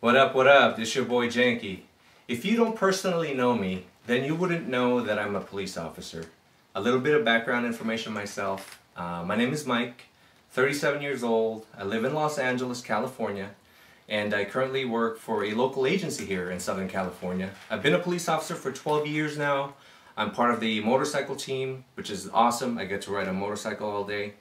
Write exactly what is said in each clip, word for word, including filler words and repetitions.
What up, what up? This your boy Janky. If you don't personally know me, then you wouldn't know that I'm a police officer. A little bit of background information myself. Uh, my name is Mike, thirty-seven years old. I live in Los Angeles, California, and I currently work for a local agency here in Southern California. I've been a police officer for twelve years now. I'm part of the motorcycle team, which is awesome. I get to ride a motorcycle all day,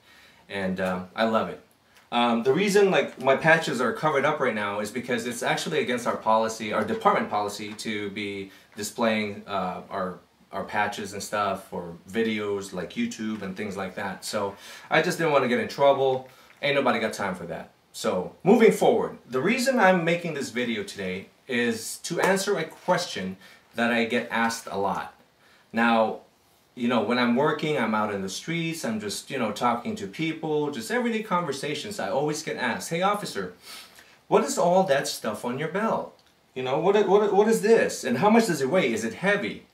and um, I love it. Um, the reason like my patches are covered up right now is because it's actually against our policy, our department policy, to be displaying uh, our our patches and stuff for videos like YouTube and things like that. So I just didn't want to get in trouble. Ain't nobody got time for that. So moving forward, the reason I'm making this video today is to answer a question that I get asked a lot. Now, you know, when I'm working, I'm out in the streets, I'm just, you know, talking to people, just everyday conversations, I always get asked, hey officer, what is all that stuff on your belt? You know, what, what, what is this? And how much does it weigh? Is it heavy?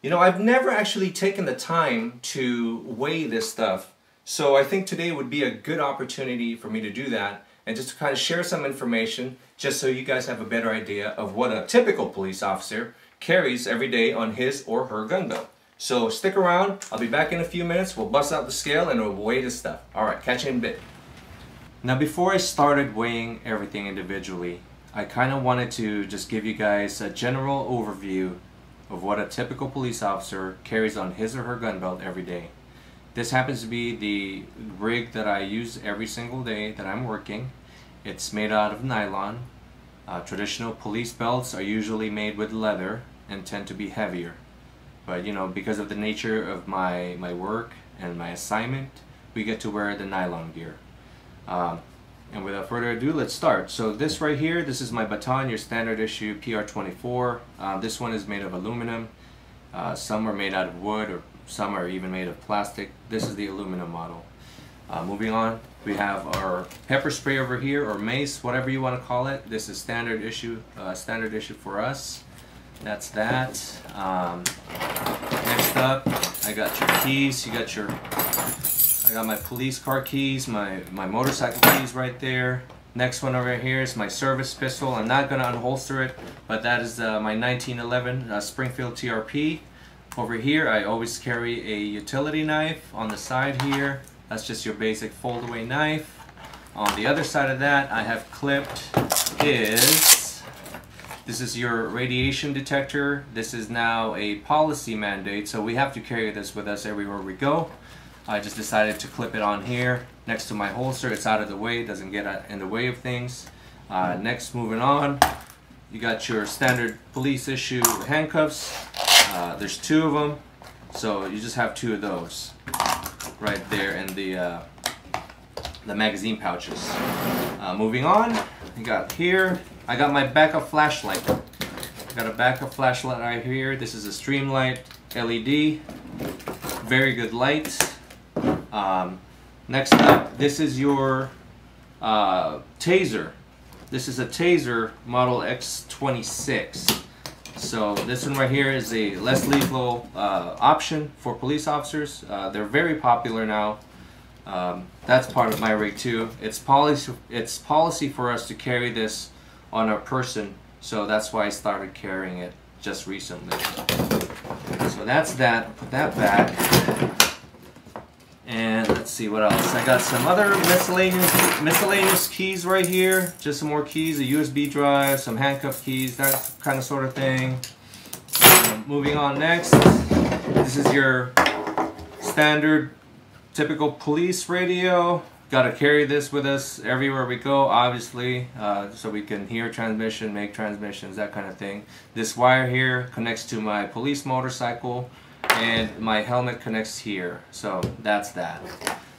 You know, I've never actually taken the time to weigh this stuff, so I think today would be a good opportunity for me to do that, and just to kind of share some information, just so you guys have a better idea of what a typical police officer carries every day on his or her gun belt. So stick around, I'll be back in a few minutes, we'll bust out the scale and we'll weigh this stuff. Alright, catch you in a bit. Now before I started weighing everything individually, I kind of wanted to just give you guys a general overview of what a typical police officer carries on his or her gun belt every day. This happens to be the rig that I use every single day that I'm working. It's made out of nylon. Uh, traditional police belts are usually made with leather and tend to be heavier. But you know, because of the nature of my, my work and my assignment, we get to wear the nylon gear. Um, and without further ado, let's start. So this right here, this is my baton, your standard issue P R twenty-four. Uh, this one is made of aluminum. Uh, some are made out of wood, or some are even made of plastic. This is the aluminum model. Uh, moving on, we have our pepper spray over here, or mace, whatever you want to call it. This is standard issue, uh, standard issue for us. That's that. Um, next up, I got your keys. You got your, I got my police car keys, my, my motorcycle keys right there. Next one over here is my service pistol. I'm not going to unholster it, but that is uh, my nineteen eleven uh, Springfield T R P. Over here, I always carry a utility knife on the side here. That's just your basic fold-away knife. On the other side of that, I have clipped is... This is your radiation detector. This is now a policy mandate, so we have to carry this with us everywhere we go. I just decided to clip it on here next to my holster. It's out of the way, doesn't get in the way of things. Uh, next, moving on, you got your standard police issue handcuffs. Uh, there's two of them, so you just have two of those right there in the, uh, the magazine pouches. Uh, moving on, you got here, I got my backup flashlight. I got a backup flashlight right here. This is a Streamlight L E D. Very good light. Um, next up, this is your uh, Taser. This is a Taser Model X twenty-six. So this one right here is a less lethal uh, option for police officers. Uh, they're very popular now. Um, that's part of my rig too. It's policy, it's policy for us to carry this on our person, so that's why I started carrying it just recently. So that's that. Put that back. And let's see what else. I got some other miscellaneous miscellaneous keys right here. Just some more keys, a U S B drive, some handcuff keys, that kind of sort of thing. Um, moving on next. This is your standard, typical police radio. Got to carry this with us everywhere we go, obviously, uh, so we can hear transmission, make transmissions, that kind of thing. This wire here connects to my police motorcycle, and my helmet connects here, so that's that.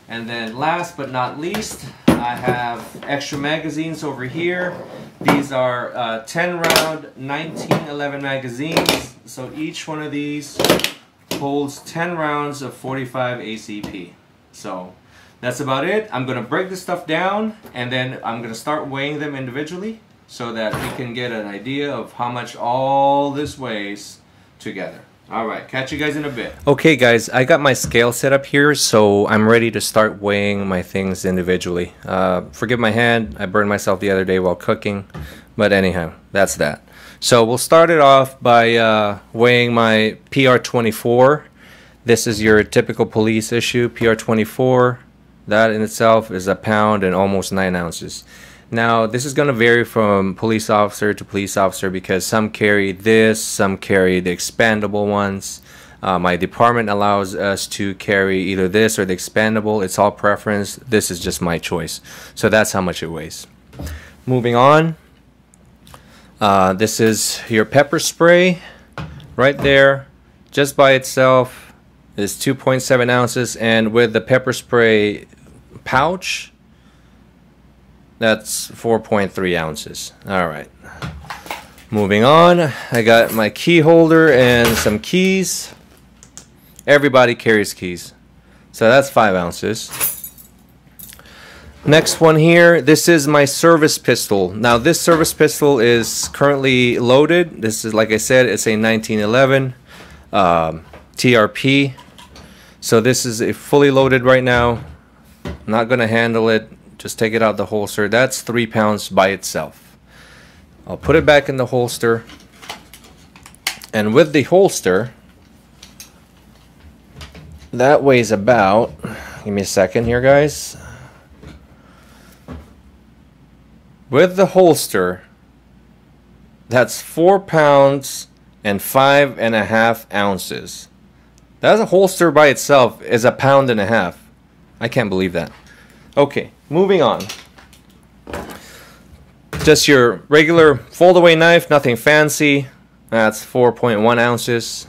And then last but not least, I have extra magazines over here. These are uh, ten round nineteen eleven magazines, so each one of these holds ten rounds of forty-five A C P. So that's about it. I'm going to break this stuff down, and then I'm going to start weighing them individually so that we can get an idea of how much all this weighs together. Alright, catch you guys in a bit. Okay guys, I got my scale set up here, so I'm ready to start weighing my things individually. Uh, forgive my hand, I burned myself the other day while cooking, But anyhow, that's that. So we'll start it off by uh, weighing my P R twenty-four. This is your typical police issue P R twenty-four. That in itself is a pound and almost nine ounces. Now, this is going to vary from police officer to police officer because some carry this, some carry the expandable ones. Uh, my department allows us to carry either this or the expandable. It's all preference. This is just my choice. So that's how much it weighs. Moving on. Uh, this is your pepper spray right there. Just by itself is two point seven ounces, and with the pepper spray pouch, that's four point three ounces. All right. Moving on. I got my key holder and some keys. Everybody carries keys. So that's five ounces. Next one here, this is my service pistol. Now this service pistol is currently loaded. This is, like I said, it's a nineteen eleven um, T R P. So this is a fully loaded right now. I'm not gonna handle it. Just take it out the holster. That's three pounds by itself. I'll put it back in the holster. And with the holster, that weighs about, give me a second here guys, with the holster, that's four pounds and five and a half ounces. That holster by itself is a pound and a half. I can't believe that. Okay, moving on. Just your regular fold-away knife, nothing fancy. That's four point one ounces.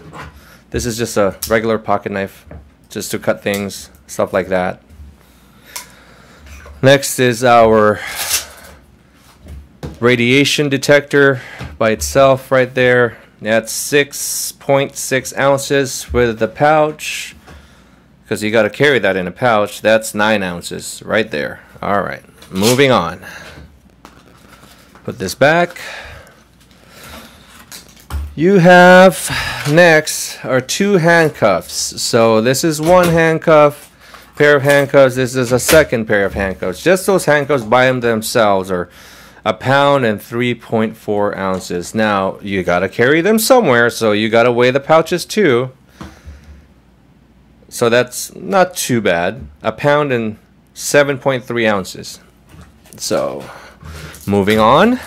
This is just a regular pocket knife, just to cut things, stuff like that. Next is our radiation detector by itself right there. That's six point six ounces with the pouch, because you got to carry that in a pouch. That's nine ounces right there. All right, moving on. Put this back. You have next are two handcuffs. So this is one handcuff, pair of handcuffs. This is a second pair of handcuffs. Just those handcuffs by themselves are a pound and three point four ounces. Now you gotta carry them somewhere, so you gotta weigh the pouches too. So that's not too bad. A pound and seven point three ounces. So moving on.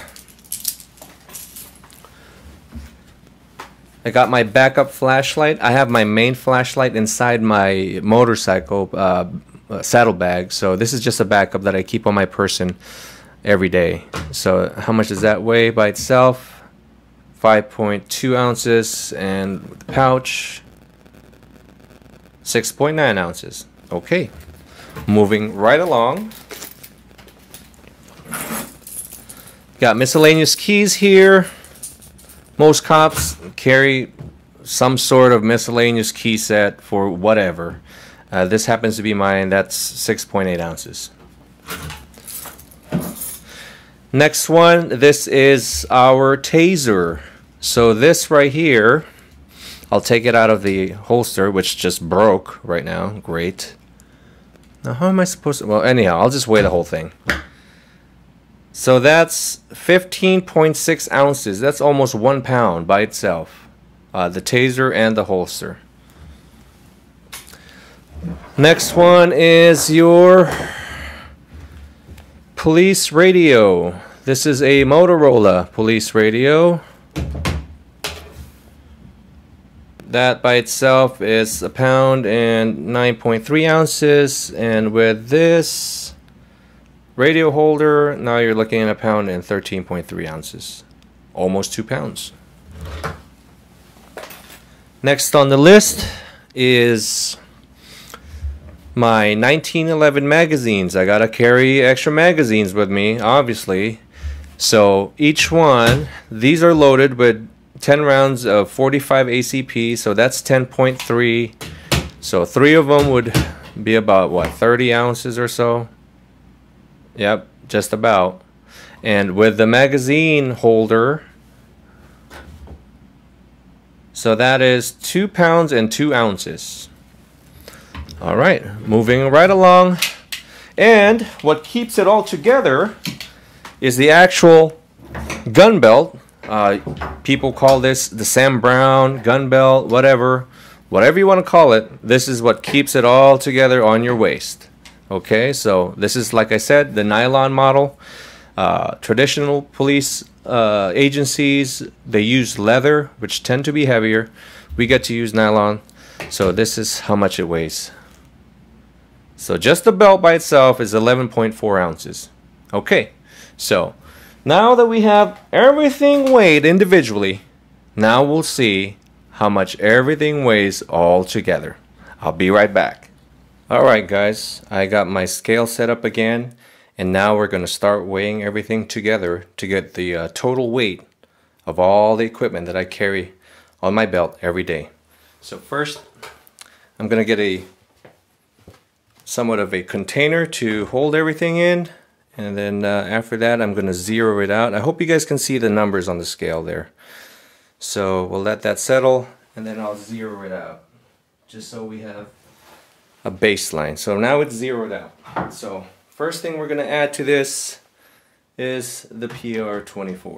I got my backup flashlight. I have my main flashlight inside my motorcycle uh, saddlebag. So this is just a backup that I keep on my person every day. So how much does that weigh by itself? five point two ounces, and with the pouch, six point nine ounces. Okay, moving right along. Got miscellaneous keys here. Most cops carry some sort of miscellaneous key set for whatever. Uh, this happens to be mine. That's six point eight ounces. Next one, this is our taser. So this right here, I'll take it out of the holster, which just broke right now. Great. Now how am I supposed to? Well, anyhow, I'll just weigh the whole thing. So that's fifteen point six ounces. That's almost one pound by itself. Uh, the taser and the holster. Next one is your police radio. This is a Motorola police radio. That by itself is a pound and nine point three ounces. And with this radio holder, now you're looking at a pound and thirteen point three ounces. Almost two pounds. Next on the list is my nineteen eleven magazines. I gotta carry extra magazines with me, obviously. So each one, these are loaded with ten rounds of forty-five A C P, so that's ten point three. So three of them would be about, what, thirty ounces or so? Yep, just about. And with the magazine holder, so that is two pounds and two ounces. All right, moving right along. And what keeps it all together is the actual gun belt. Uh, people call this the Sam Browne gun belt, whatever. Whatever you want to call it, this is what keeps it all together on your waist. Okay, so this is, like I said, the nylon model. Uh, traditional police uh, agencies, they use leather, which tend to be heavier. We get to use nylon. So this is how much it weighs. So just the belt by itself is eleven point four ounces. Okay, so now that we have everything weighed individually, now we'll see how much everything weighs all together. I'll be right back. Alright guys, I got my scale set up again, and now we're going to start weighing everything together to get the uh, total weight of all the equipment that I carry on my belt every day. So first, I'm going to get a somewhat of a container to hold everything in, and then uh, after that I'm going to zero it out. I hope you guys can see the numbers on the scale there. So we'll let that settle, and then I'll zero it out just so we have a baseline. So now it's zeroed out. So first thing we're going to add to this is the P R twenty-four.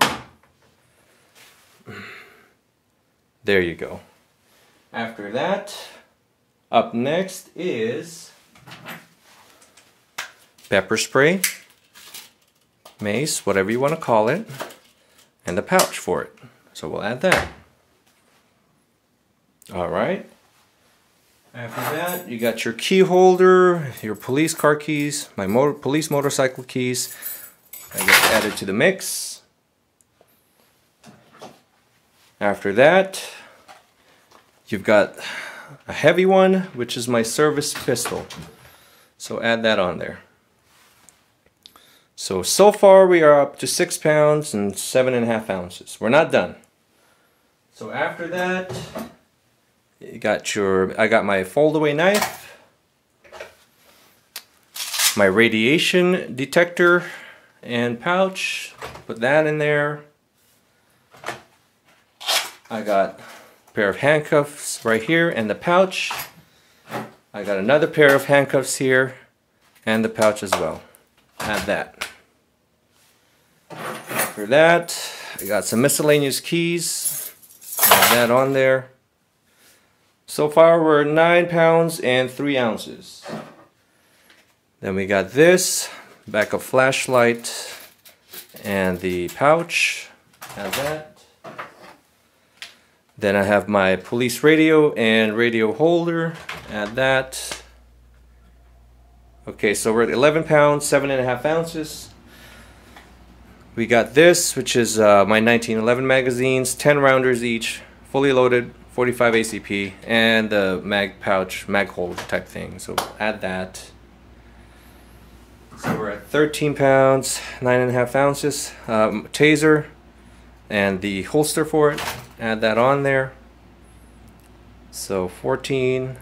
There you go. After that, up next is pepper spray, mace, whatever you want to call it, and the pouch for it. So we'll add that. All right. After that, you got your key holder, your police car keys, my motor, police motorcycle keys. I just added to the mix. After that, you've got a heavy one, which is my service pistol. So add that on there. So, so far we are up to six pounds and seven and a half ounces. We're not done. So after that, you got your, I got my fold-away knife, my radiation detector and pouch. Put that in there. I got a pair of handcuffs right here and the pouch. I got another pair of handcuffs here and the pouch as well. Add that. After that, I got some miscellaneous keys. Add that on there. So far we're nine pounds and three ounces. Then we got this, backup flashlight and the pouch. Add that. Then I have my police radio and radio holder. Add that. Okay, so we're at eleven pounds, seven and a half ounces. We got this, which is uh, my nineteen eleven magazines, ten rounders each, fully loaded, forty-five A C P, and the mag pouch, mag hold type thing. So add that. So we're at thirteen pounds, nine and a half ounces. Um, taser and the holster for it. Add that on there. So fourteen,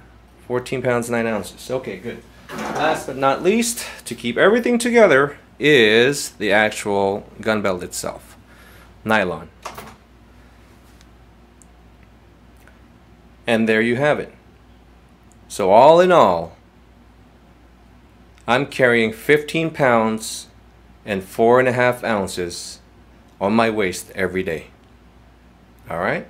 fourteen pounds, nine ounces. Okay, good. Last but not least, to keep everything together, is the actual gun belt itself. Nylon. And there you have it. So all in all, I'm carrying fifteen pounds and four and a half ounces on my waist every day. Alright?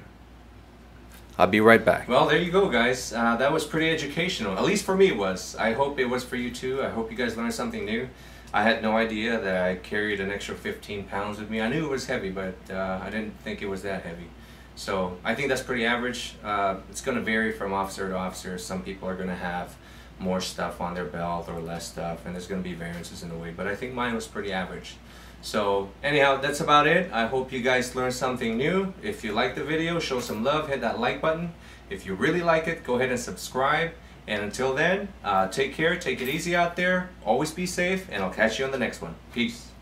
I'll be right back. Well, there you go, guys. Uh, that was pretty educational. At least for me it was. I hope it was for you too. I hope you guys learned something new. I had no idea that I carried an extra fifteen pounds with me. I knew it was heavy, but uh, I didn't think it was that heavy. So I think that's pretty average. Uh, it's going to vary from officer to officer. Some people are going to have more stuff on their belt or less stuff, and there's going to be variances in the weight. But I think mine was pretty average. So anyhow, that's about it. I hope you guys learned something new. If you like the video, show some love, hit that like button. If you really like it, go ahead and subscribe. And until then, uh, take care, take it easy out there, always be safe, and I'll catch you on the next one. Peace.